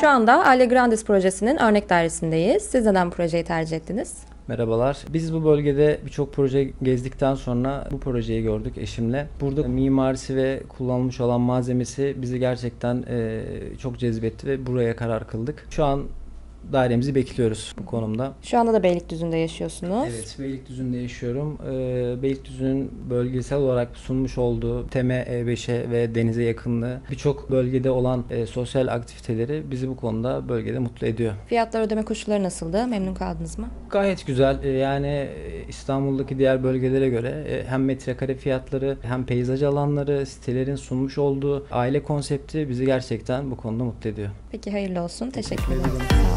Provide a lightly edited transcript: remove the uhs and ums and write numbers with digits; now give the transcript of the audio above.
Şu anda Alya Grandis projesinin örnek dairesindeyiz. Siz neden projeyi tercih ettiniz? Merhabalar. Biz bu bölgede birçok proje gezdikten sonra bu projeyi gördük eşimle. Burada mimarisi ve kullanılmış olan malzemesi bizi gerçekten çok cezbetti ve buraya karar kıldık. Şu an dairemizi bekliyoruz bu konumda. Şu anda da Beylikdüzü'nde yaşıyorsunuz. Evet, Beylikdüzü'nde yaşıyorum. Beylikdüzü'nün bölgesel olarak sunmuş olduğu TEM'e, E5'e ve denize yakınlığı, birçok bölgede olan sosyal aktiviteleri bizi bu konuda bölgede mutlu ediyor. Fiyatlar, ödeme koşulları nasıldı? Memnun kaldınız mı? Gayet güzel. Yani İstanbul'daki diğer bölgelere göre hem metrekare fiyatları hem peyzaj alanları, sitelerin sunmuş olduğu aile konsepti bizi gerçekten bu konuda mutlu ediyor. Peki, hayırlı olsun. Teşekkür ederim.